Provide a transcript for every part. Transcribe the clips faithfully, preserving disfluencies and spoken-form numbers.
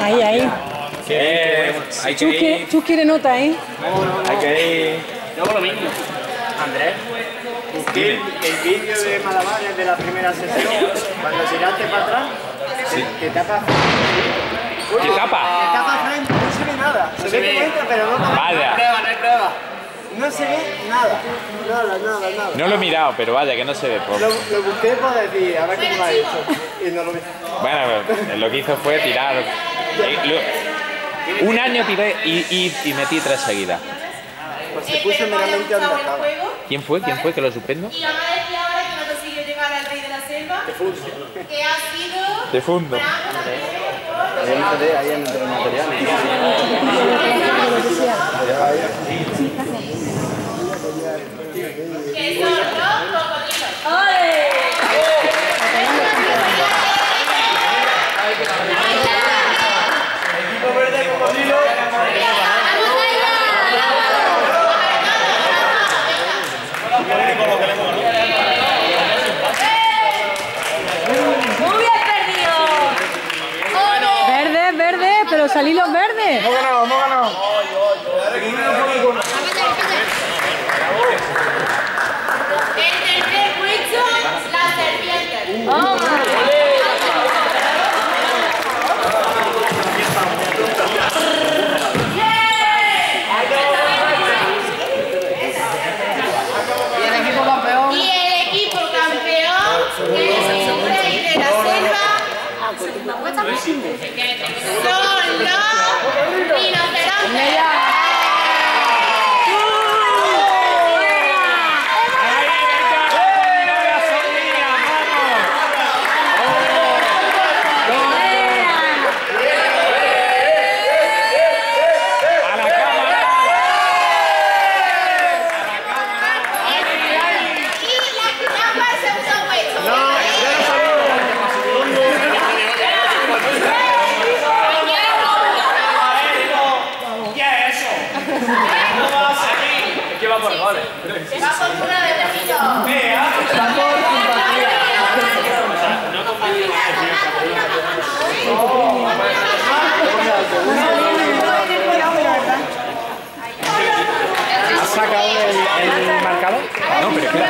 Ahí, ahí. Sí, tú quieres quiere nota, ¿eh? No, no, no. Hay que ir. Yo hago lo mismo. Andrés, el vídeo de Malabares de la primera sesión, cuando giraste para atrás, sí. te, te tapas. Uy, ¿Te tapas? Te tapas frente, no se ve nada. Se, se ve que entra, pero no. Vaya. No hay prueba, no hay prueba. No se ve nada. Nada, nada, nada. No lo he mirado, pero vaya, que no se ve poco. Lo, lo busqué para decir, a ver qué me ha hecho. Y no lo vi. Bueno, lo que hizo fue tirar. Lo, un año tiré y, y, y metí tres seguidas. Pues se puso meramente andacado. ¿Quién fue? ¿Quién fue que lo suspendo? Y vamos a decir ahora que no consiguió llegar al rey de la selva. Te fundo. Que ha sido. Te fundo. Ahí en el material. Que son los cocodrilos. ¡Ole! ¡Salí los verdes! ¡Hemos ganado, hemos ganado! El tercer juicio, las serpientes. ¡Oh, my! Y el equipo campeón. Y el equipo campeón es el rey de la selva. ¡Son!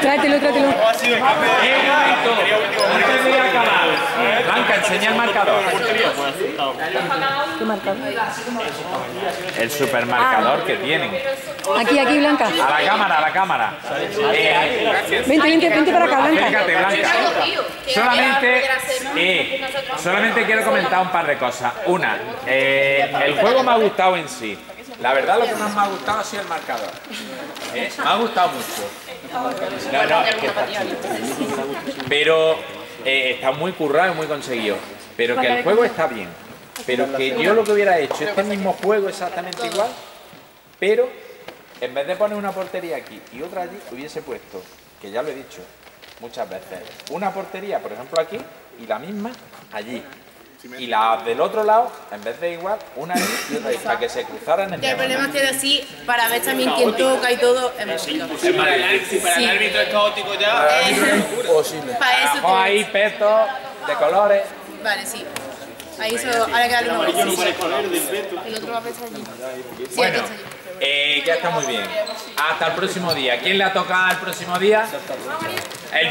Trátelo, trátelo. Blanca, enseña el marcador. ¿Qué marcador? El supermarcador que tienen. Aquí, aquí, Blanca. A la cámara, a la cámara. Vente, vente, vente para acá, Blanca. Acércate, Blanca. Solamente, eh, solamente quiero comentar un par de cosas. Una, eh, el juego me ha gustado en sí. La verdad, lo que más me ha gustado ha sido el marcador. ¿Eh? Me ha gustado mucho. No, no, es que está chido. Pero eh, está muy currado y muy conseguido, pero que el juego está bien. Pero que yo lo que hubiera hecho, este mismo juego exactamente igual, pero en vez de poner una portería aquí y otra allí, hubiese puesto, que ya lo he dicho muchas veces, una portería, por ejemplo, aquí y la misma allí. Y la del otro lado, en vez de igual, una y otra, para que se cruzaran en el. El problema es que era así, para ver también quién toca y todo, es imposible. Si para el árbitro es caótico ya, es imposible. Para ahí petos de colores. Vale, sí. Ahí eso, ahora queda el uno. El otro va a pesar allí. Bueno, eh, ya está muy bien. Hasta el próximo día. ¿Quién le ha tocado el próximo día? El